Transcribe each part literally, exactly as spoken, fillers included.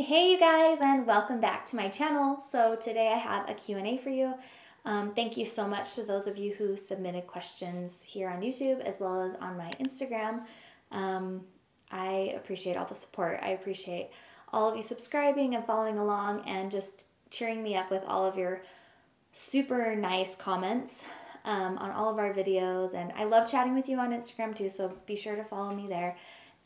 Hey you guys, and welcome back to my channel. So today I have a Q and A for you. Um, thank you so much to those of you who submitted questions here on YouTube as well as on my Instagram. Um, I appreciate all the support. I appreciate all of you subscribing and following along and just cheering me up with all of your super nice comments um, on all of our videos. And I love chatting with you on Instagram too, so be sure to follow me there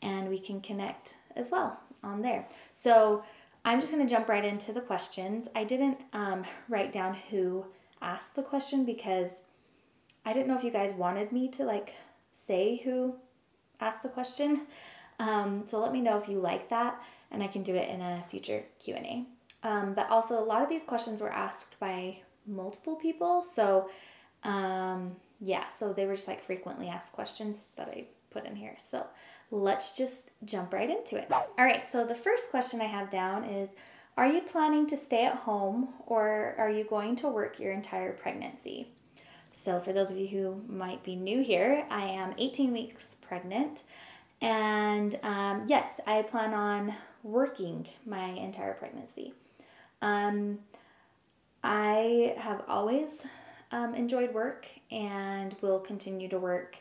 and we can connect as well on there. So I'm just going to jump right into the questions. I didn't um, write down who asked the question because I didn't know if you guys wanted me to like say who asked the question. Um, so let me know if you like that and I can do it in a future Q and A. Um, but also a lot of these questions were asked by multiple people. So um, yeah, so they were just like frequently asked questions that I put in here. So let's just jump right into it. All right, so the first question I have down is, are you planning to stay at home or are you going to work your entire pregnancy? So for those of you who might be new here, I am eighteen weeks pregnant, and um, yes, I plan on working my entire pregnancy. Um, I have always um, enjoyed work and will continue to work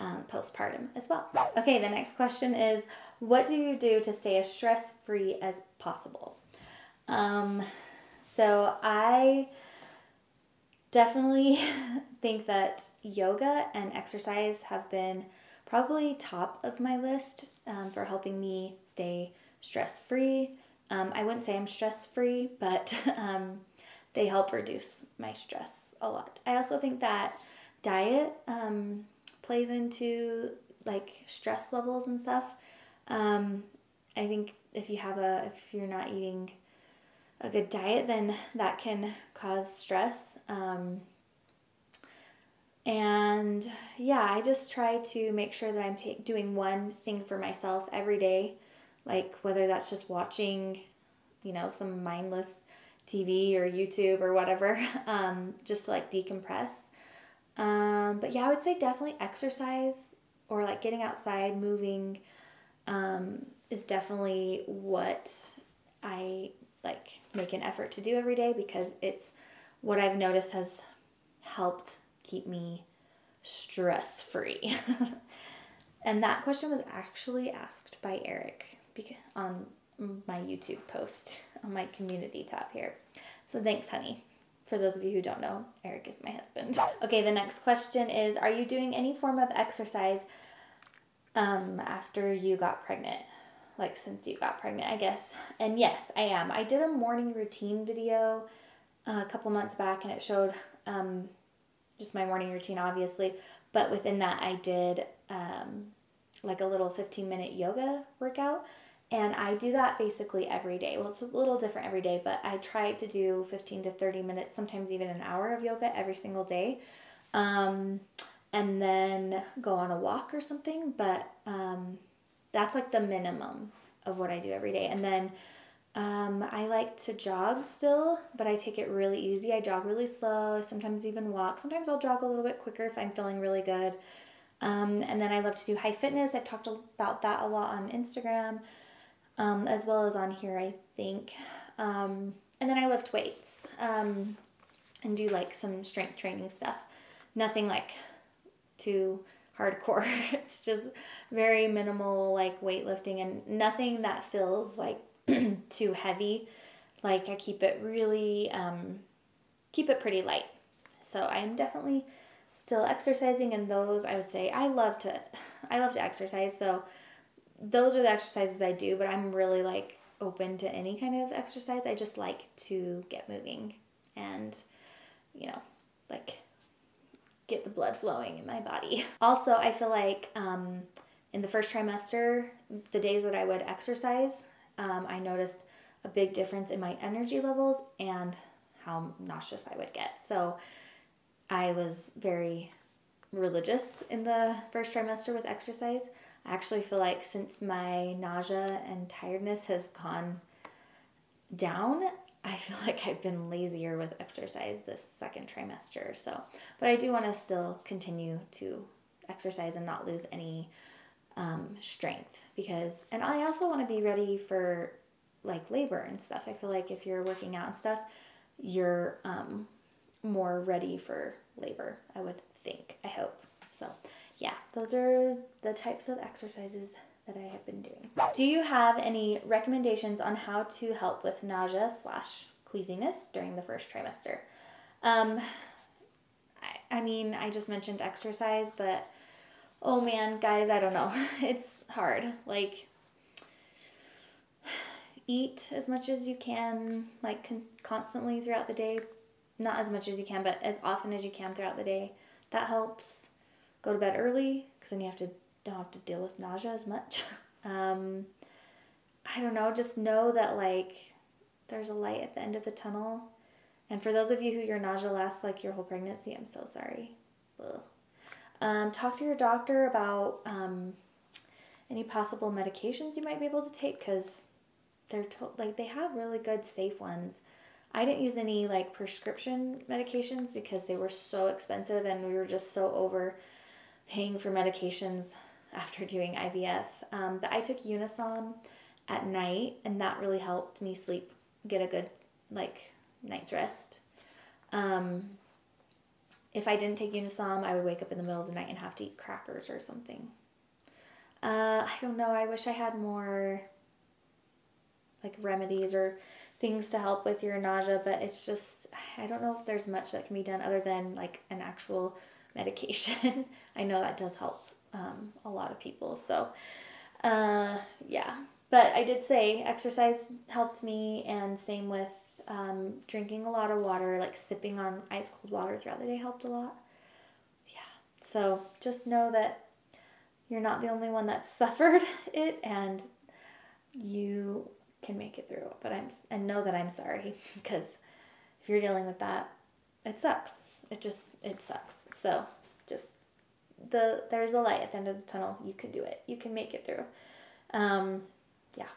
Um, postpartum as well. Okay, the next question is, what do you do to stay as stress-free as possible? Um, so I definitely think that yoga and exercise have been probably top of my list um, for helping me stay stress-free. Um, I wouldn't say I'm stress-free, but um, they help reduce my stress a lot. I also think that diet, um, plays into like stress levels and stuff. Um, I think if you have a, if you're not eating a good diet, then that can cause stress. Um, and yeah, I just try to make sure that I'm ta- doing one thing for myself every day. Like whether that's just watching, you know, some mindless T V or YouTube or whatever, um, just to like decompress. Um, but yeah, I would say definitely exercise or like getting outside, moving, um, is definitely what I like make an effort to do every day, because it's what I've noticed has helped keep me stress free. And that question was actually asked by Eric on my YouTube post on my community tab here. So thanks, honey. For those of you who don't know, Eric is my husband. Okay, the next question is, are you doing any form of exercise um, after you got pregnant? Like since you got pregnant, I guess. And yes, I am. I did a morning routine video uh, a couple months back and it showed um, just my morning routine, obviously. But within that, I did um, like a little fifteen minute yoga workout. And I do that basically every day. Well, it's a little different every day, but I try to do fifteen to thirty minutes, sometimes even an hour of yoga every single day. Um, and then go on a walk or something. But um, that's like the minimum of what I do every day. And then um, I like to jog still, but I take it really easy. I jog really slow. I sometimes even walk. Sometimes I'll jog a little bit quicker if I'm feeling really good. Um, and then I love to do high fitness. I've talked about that a lot on Instagram. Um, as well as on here, I think. Um, and then I lift weights um, and do like some strength training stuff. Nothing like too hardcore. It's just very minimal like weightlifting and nothing that feels like too heavy. Like I keep it really, um, keep it pretty light. So I'm definitely still exercising, and those I would say I love to, I love to exercise. So those are the exercises I do, but I'm really like open to any kind of exercise. I just like to get moving and, you know, like get the blood flowing in my body. Also, I feel like um, in the first trimester, the days that I would exercise, um, I noticed a big difference in my energy levels and how nauseous I would get. So I was very religious in the first trimester with exercise. I actually feel like since my nausea and tiredness has gone down, I feel like I've been lazier with exercise this second trimester or so. But I do want to still continue to exercise and not lose any um, strength, because, and I also want to be ready for like labor and stuff. I feel like if you're working out and stuff, you're um, more ready for labor, I would think, I hope. So yeah, those are the types of exercises that I have been doing. Do you have any recommendations on how to help with nausea slash queasiness during the first trimester? Um, I, I mean, I just mentioned exercise, but oh man, guys, I don't know. It's hard. Like, eat as much as you can, like con constantly throughout the day. Not as much as you can, but as often as you can throughout the day. That helps. Go to bed early, because then you have to don't have to deal with nausea as much. Um, I don't know. Just know that, like, there's a light at the end of the tunnel. And for those of you who your nausea lasts like your whole pregnancy, I'm so sorry. Ugh. Um, talk to your doctor about um, any possible medications you might be able to take, because they're to like they have really good safe ones. I didn't use any like prescription medications because they were so expensive and we were just so over paying for medications after doing I V F. Um, but I took Unisom at night, and that really helped me sleep, get a good like night's rest. Um, If I didn't take Unisom, I would wake up in the middle of the night and have to eat crackers or something. Uh, I don't know. I wish I had more like remedies or things to help with your nausea, but it's just, I don't know if there's much that can be done other than like an actual medication. I know that does help um, a lot of people. So uh, yeah, but I did say exercise helped me, and same with Um, drinking a lot of water, like sipping on ice cold water throughout the day helped a lot. Yeah. So just know that you're not the only one that suffered it, and you can make it through. But I'm, and know that I'm sorry, because if you're dealing with that, it sucks. It just, it sucks. So just the, there's a light at the end of the tunnel. You can do it. You can make it through. Um, yeah.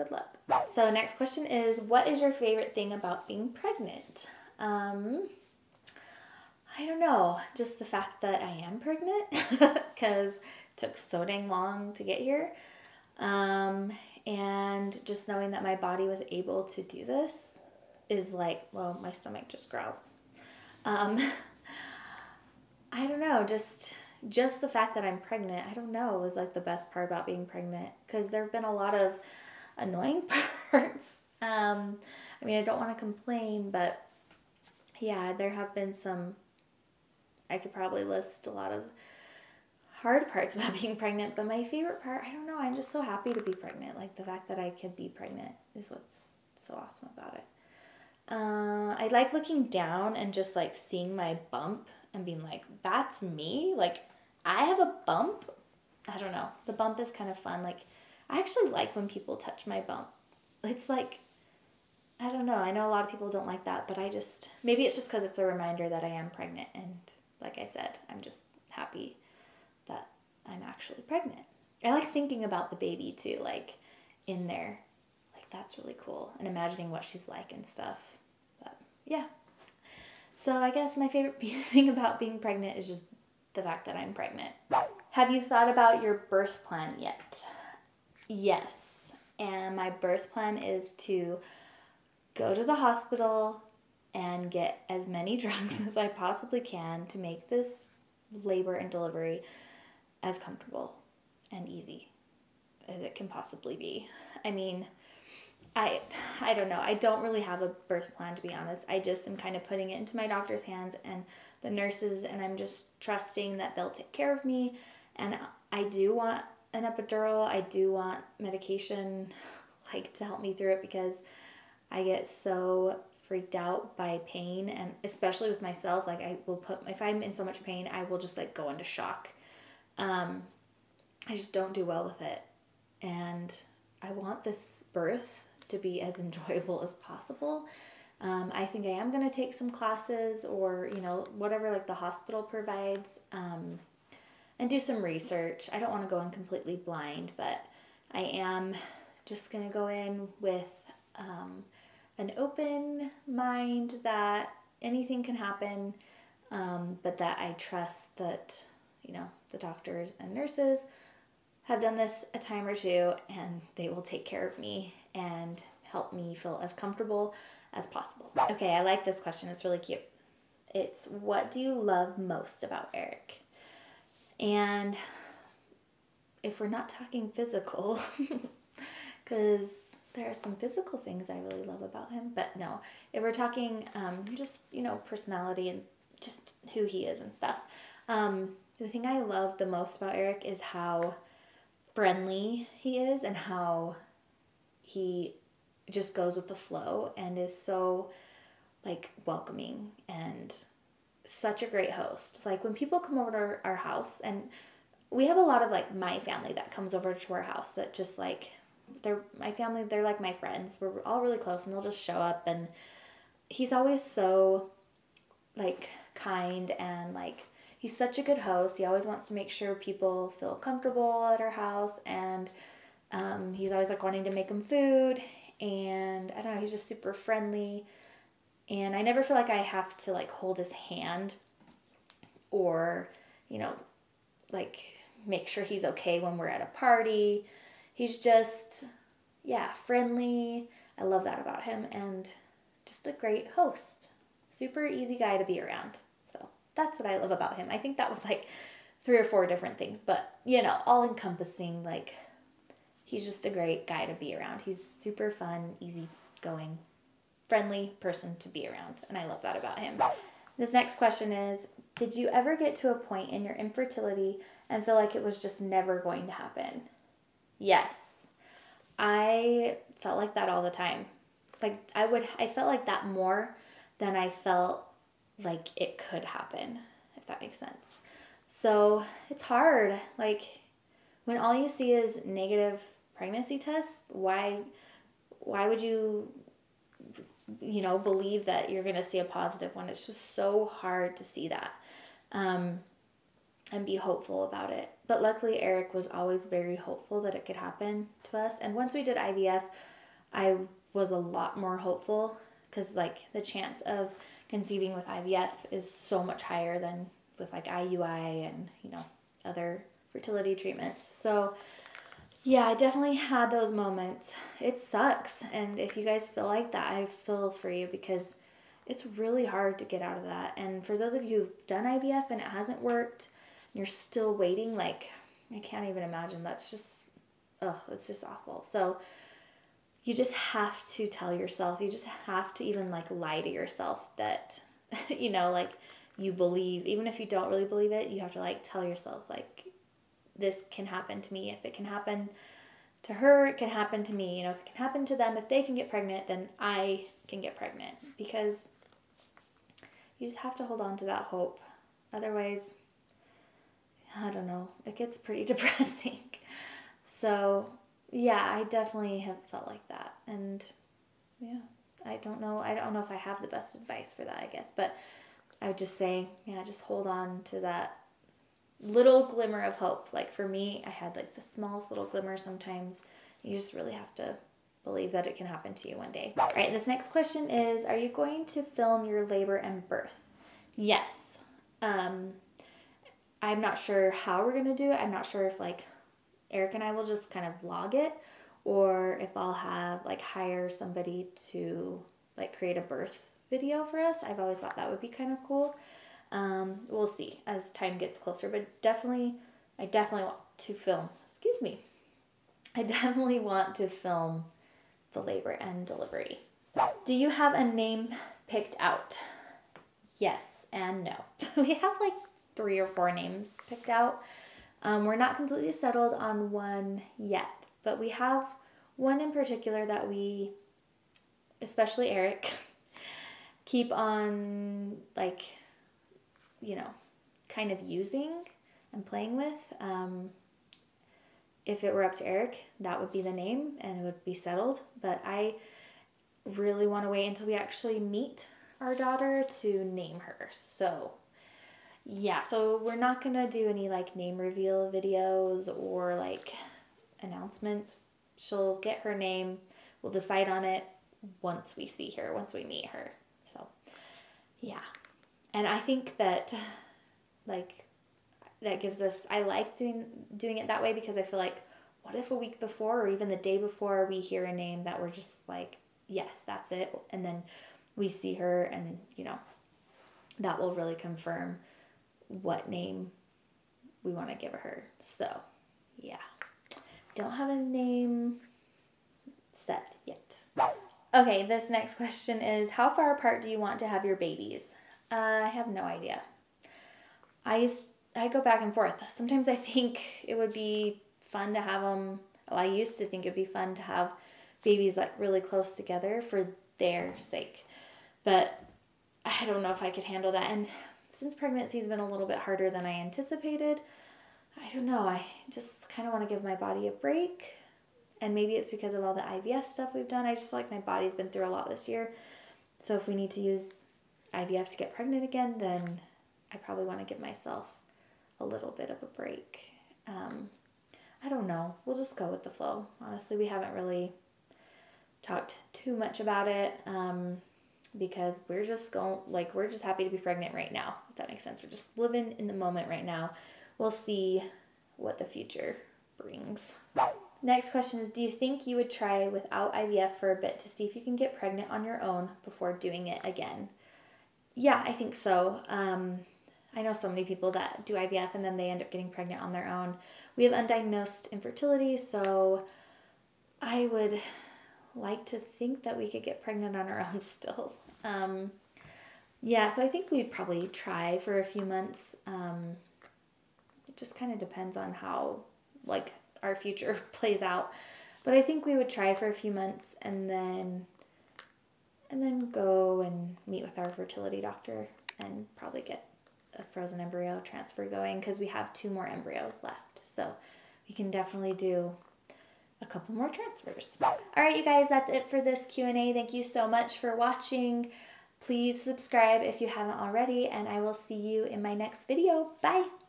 Good luck. So next question is, what is your favorite thing about being pregnant? Um, I don't know. Just the fact that I am pregnant, because it took so dang long to get here. Um, and just knowing that my body was able to do this is like, well, my stomach just growled. Um, I don't know. Just, just the fact that I'm pregnant, I don't know, was like the best part about being pregnant, because there have been a lot of annoying parts. Um, I mean, I don't want to complain, but yeah, there have been some, I could probably list a lot of hard parts about being pregnant, but my favorite part, I don't know, I'm just so happy to be pregnant. Like, the fact that I could be pregnant is what's so awesome about it. Uh, I like looking down and just like seeing my bump and being like, that's me. Like, I have a bump. I don't know. The bump is kind of fun. Like, I actually like when people touch my bump. It's like, I don't know. I know a lot of people don't like that, but I just, maybe it's just because it's a reminder that I am pregnant. And like I said, I'm just happy that I'm actually pregnant. I like thinking about the baby too, like in there. Like, that's really cool. And imagining what she's like and stuff. But yeah. So I guess my favorite thing about being pregnant is just the fact that I'm pregnant. Have you thought about your birth plan yet? Yes, and my birth plan is to go to the hospital and get as many drugs as I possibly can to make this labor and delivery as comfortable and easy as it can possibly be. I mean, I, I don't know. I don't really have a birth plan, to be honest. I just am kind of putting it into my doctor's hands and the nurses, and I'm just trusting that they'll take care of me. And I do want an epidural. I do want medication, like, to help me through it, because I get so freaked out by pain, and especially with myself. Like, I will put, if I'm in so much pain, I will just like go into shock. Um, I just don't do well with it. And I want this birth to be as enjoyable as possible. Um, I think I am going to take some classes, or, you know, whatever like the hospital provides. Um, And do some research. I don't want to go in completely blind, but I am just going to go in with um, an open mind that anything can happen, um, but that I trust that, you know, the doctors and nurses have done this a time or two, and they will take care of me and help me feel as comfortable as possible. Okay, I like this question. It's really cute. It's, what do you love most about Eric? And if we're not talking physical, because there are some physical things I really love about him, but no, if we're talking um, just, you know, personality and just who he is and stuff, um, the thing I love the most about Eric is how friendly he is and how he just goes with the flow and is so, like, welcoming and such a great host. Like, when people come over to our, our house, and we have a lot of, like, my family that comes over to our house that just, like, they're my family, they're like my friends. We're all really close, and they'll just show up, and he's always so, like, kind and, like, he's such a good host. He always wants to make sure people feel comfortable at our house, and um, he's always, like, wanting to make them food, and I don't know, he's just super friendly. And I never feel like I have to, like, hold his hand or, you know, like, make sure he's okay when we're at a party. He's just, yeah, friendly. I love that about him, and just a great host. Super easy guy to be around. So that's what I love about him. I think that was, like, three or four different things, but, you know, all encompassing, like, he's just a great guy to be around. He's super fun, easygoing, friendly person to be around, and I love that about him. This next question is, did you ever get to a point in your infertility and feel like it was just never going to happen? Yes. I felt like that all the time. Like, I would, I felt like that more than I felt like it could happen, if that makes sense. So it's hard. Like, when all you see is negative pregnancy tests, why, why would you, you know, believe that you're going to see a positive one? It's just so hard to see that um, and be hopeful about it. But luckily, Eric was always very hopeful that it could happen to us. And once we did I V F, I was a lot more hopeful, because, like, the chance of conceiving with I V F is so much higher than with, like, I U I and, you know, other fertility treatments. So yeah, I definitely had those moments. It sucks. And if you guys feel like that, I feel for you, because it's really hard to get out of that. And for those of you who've done I V F and it hasn't worked, and you're still waiting, like, I can't even imagine. That's just, ugh, it's just awful. So you just have to tell yourself, you just have to even, like, lie to yourself that, you know, like, you believe, even if you don't really believe it, you have to, like, tell yourself, like, this can happen to me. If it can happen to her, it can happen to me. You know, if it can happen to them, if they can get pregnant, then I can get pregnant. Because you just have to hold on to that hope. Otherwise, I don't know, it gets pretty depressing. So yeah, I definitely have felt like that. And yeah, I don't know. I don't know if I have the best advice for that, I guess. But I would just say, yeah, just hold on to that little glimmer of hope. Like, for me, I had, like, the smallest little glimmer sometimes. You just really have to believe that it can happen to you one day. All right, this next question is, are you going to film your labor and birth? Yes. Um, I'm not sure how we're going to do it. I'm not sure if, like, Eric and I will just kind of vlog it, or if I'll have, like, hire somebody to, like, create a birth video for us. I've always thought that would be kind of cool. Um, we'll see as time gets closer, but definitely, I definitely want to film, excuse me, I definitely want to film the labor and delivery. So, do you have a name picked out? Yes and no. We have, like, three or four names picked out. Um, we're not completely settled on one yet, but we have one in particular that we, especially Eric, keep on, like, you know, kind of using and playing with. Um, if it were up to Eric, that would be the name and it would be settled. But I really want to wait until we actually meet our daughter to name her. So yeah, so we're not going to do any, like, name reveal videos or, like, announcements. She'll get her name. We'll decide on it once we see her, once we meet her. So yeah. And I think that, like, that gives us, I like doing doing it that way, because I feel like what if a week before or even the day before we hear a name that we're just like, yes, that's it. And then we see her and, you know, that will really confirm what name we want to give her. So yeah, don't have a name set yet. Okay, this next question is, how far apart do you want to have your babies? Uh, I have no idea. I used, I go back and forth. Sometimes I think it would be fun to have them, well, I used to think it'd be fun to have babies like really close together for their sake, but I don't know if I could handle that. And since pregnancy has been a little bit harder than I anticipated, I don't know, I just kind of want to give my body a break. And maybe it's because of all the I V F stuff we've done. I just feel like my body's been through a lot this year. So if we need to use I V F to get pregnant again, then I probably want to give myself a little bit of a break. Um, I don't know. We'll just go with the flow. Honestly, we haven't really talked too much about it um, because we're just going, like, we're just happy to be pregnant right now, if that makes sense. We're just living in the moment right now. We'll see what the future brings. Next question is, do you think you would try without I V F for a bit to see if you can get pregnant on your own before doing it again? Yeah, I think so. Um, I know so many people that do I V F and then they end up getting pregnant on their own. We have undiagnosed infertility, so I would like to think that we could get pregnant on our own still. Um, yeah, so I think we'd probably try for a few months. Um, it just kind of depends on how, like, our future plays out, but I think we would try for a few months and then and then go and meet with our fertility doctor and probably get a frozen embryo transfer going, because we have two more embryos left, so we can definitely do a couple more transfers. All right, you guys, that's it for this Q and A. Thank you so much for watching. Please subscribe if you haven't already, and I will see you in my next video. Bye.